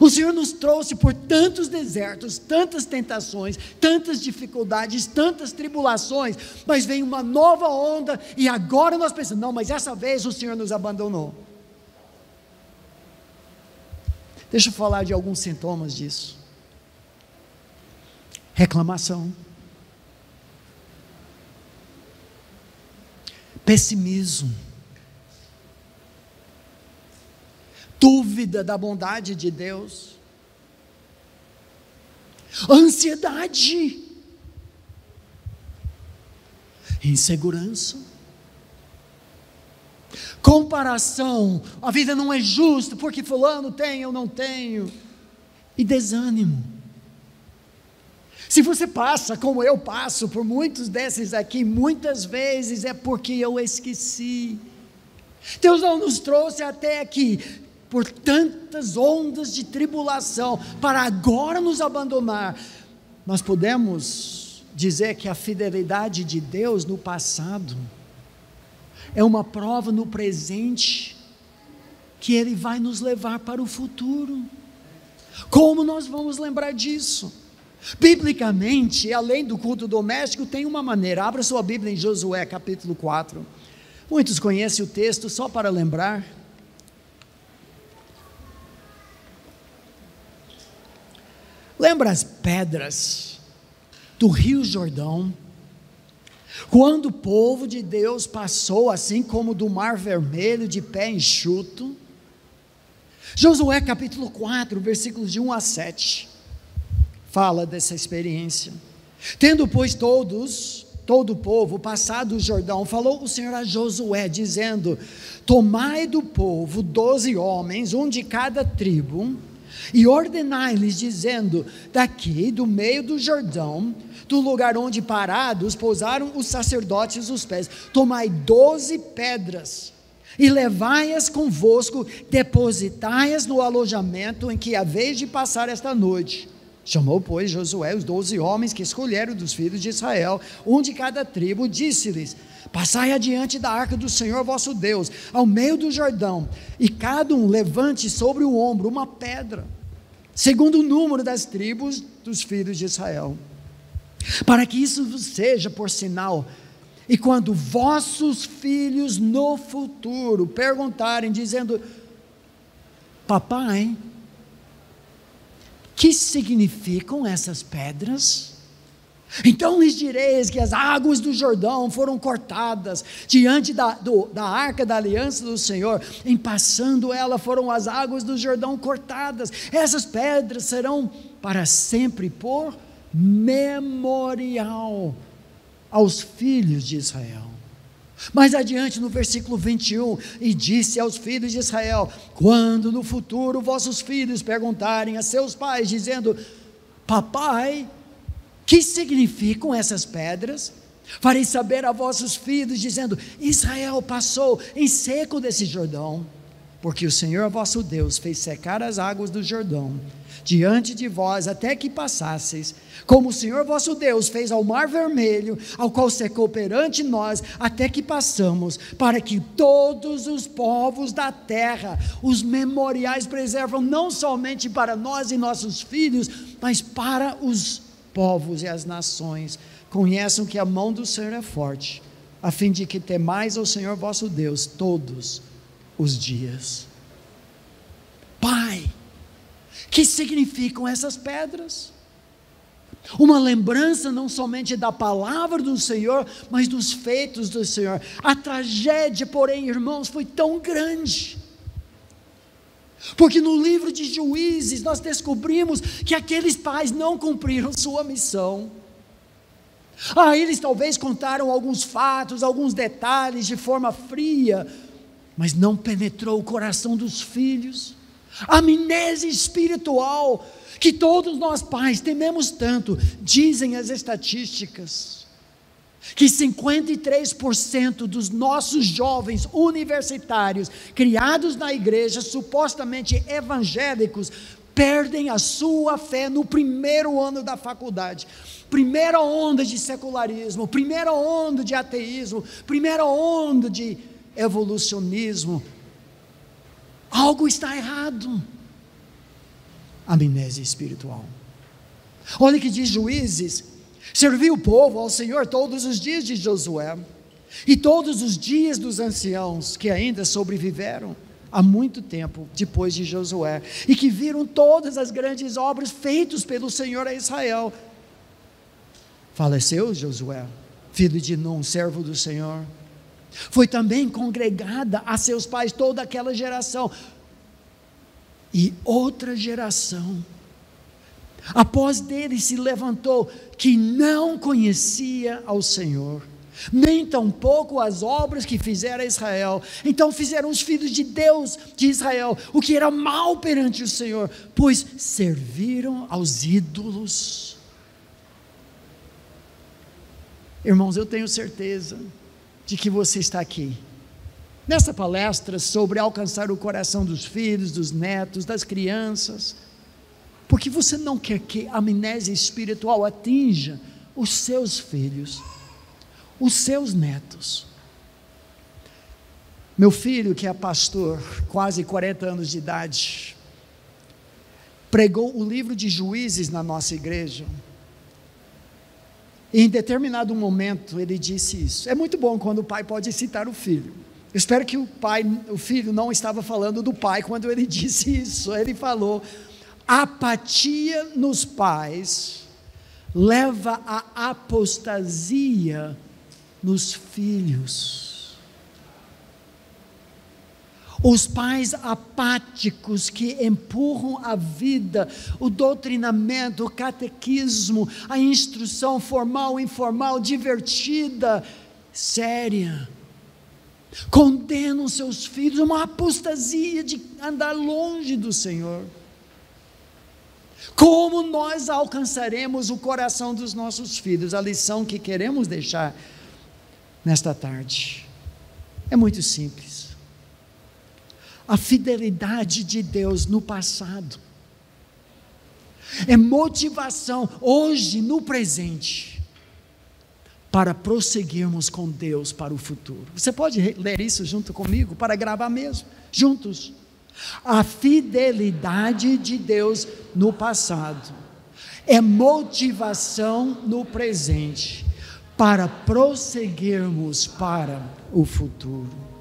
O Senhor nos trouxe por tantos desertos, tantas tentações, tantas dificuldades, tantas tribulações, mas vem uma nova onda e agora nós pensamos, não, mas essa vez o Senhor nos abandonou. Deixa eu falar de alguns sintomas disso. Reclamação, pessimismo, dúvida da bondade de Deus, ansiedade, insegurança, comparação, a vida não é justa, porque fulano tem, eu não tenho, e desânimo. Se você passa, como eu passo, por muitos desses aqui, muitas vezes é porque eu esqueci. Deus não nos trouxe até aqui, por tantas ondas de tribulação, para agora nos abandonar. Nós podemos dizer que a fidelidade de Deus no passado é uma prova no presente que Ele vai nos levar para o futuro. Como nós vamos lembrar disso? Biblicamente, além do culto doméstico, tem uma maneira. Abra sua Bíblia em Josué capítulo 4. Muitos conhecem o texto, só para lembrar. Lembra as pedras do Rio Jordão, quando o povo de Deus passou, assim como do Mar Vermelho, de pé enxuto? Josué capítulo 4, versículos de 1 a 7, fala dessa experiência. Tendo, pois, todo o povo passado o Jordão, falou o Senhor a Josué, dizendo: tomai do povo 12 homens, um de cada tribo, e ordenai-lhes, dizendo: daqui do meio do Jordão, do lugar onde parados pousaram os sacerdotes os pés, tomai 12 pedras, e levai-as convosco, depositai-as no alojamento, em que haveis de passar esta noite. Chamou, pois, Josué os 12 homens que escolheram dos filhos de Israel, um de cada tribo, disse-lhes: passai adiante da arca do Senhor vosso Deus, ao meio do Jordão, e cada um levante sobre o ombro uma pedra, segundo o número das tribos dos filhos de Israel, para que isso vos seja por sinal. E quando vossos filhos no futuro perguntarem, dizendo: papai, que significam essas pedras? Então lhes direis que as águas do Jordão foram cortadas diante da arca da aliança do Senhor, em passando ela foram as águas do Jordão cortadas. Essas pedras serão para sempre por memorial aos filhos de Israel. Mais adiante no versículo 21, e disse aos filhos de Israel: quando no futuro vossos filhos perguntarem a seus pais, dizendo: papai, que significam essas pedras? Fareis saber a vossos filhos, dizendo: Israel passou em seco desse Jordão, porque o Senhor vosso Deus fez secar as águas do Jordão diante de vós, até que passasseis, como o Senhor vosso Deus fez ao Mar Vermelho, ao qual secou perante nós, até que passamos, para que todos os povos da terra os memoriais preservam, não somente para nós e nossos filhos, mas para os povos e as nações, conheçam que a mão do Senhor é forte, a fim de que temais ao Senhor vosso Deus todos os dias. Pai, que significam essas pedras? Uma lembrança não somente da palavra do Senhor, mas dos feitos do Senhor. A tragédia, porém, irmãos, foi tão grande, porque no livro de Juízes nós descobrimos que aqueles pais não cumpriram sua missão. Eles talvez contaram alguns fatos, alguns detalhes de forma fria, mas não penetrou o coração dos filhos. Amnésia espiritual, que todos nós pais tememos tanto. Dizem as estatísticas que 53% dos nossos jovens universitários criados na igreja, supostamente evangélicos, perdem a sua fé no primeiro ano da faculdade. Primeira onda de secularismo, primeira onda de ateísmo, primeira onda de evolucionismo. Algo está errado. amnésia espiritual. Olha que diz Juízes: serviu o povo ao Senhor todos os dias de Josué, e todos os dias dos anciãos que ainda sobreviveram há muito tempo depois de Josué, e que viram todas as grandes obras feitas pelo Senhor a Israel. Faleceu Josué, filho de Num, servo do Senhor. Foi também congregada a seus pais toda aquela geração, e outra geração após dele se levantou, que não conhecia ao Senhor, nem tampouco as obras que fizera Israel. Então fizeram os filhos de Deus de Israel o que era mal perante o Senhor, pois serviram aos ídolos. Irmãos, eu tenho certeza de que você está aqui nessa palestra sobre alcançar o coração dos filhos, dos netos, das crianças, porque você não quer que a amnésia espiritual atinja os seus filhos, os seus netos. Meu filho, que é pastor, quase 40 anos de idade, pregou o livro de Juízes na nossa igreja, e em determinado momento ele disse isso. É muito bom quando o pai pode citar o filho. Eu espero que o filho não estava falando do pai quando ele disse isso. Ele falou: a apatia nos pais leva à apostasia nos filhos. Os pais apáticos que empurram a vida, o doutrinamento, o catequismo, a instrução formal, informal, divertida, séria, condenam seus filhos a uma apostasia de andar longe do Senhor. Como nós alcançaremos o coração dos nossos filhos? A lição que queremos deixar nesta tarde é muito simples: a fidelidade de Deus no passado é motivação hoje, no presente, para prosseguirmos com Deus para o futuro. Você pode ler isso junto comigo, para gravar mesmo, juntos? A fidelidade de Deus no passado é motivação no presente para prosseguirmos para o futuro.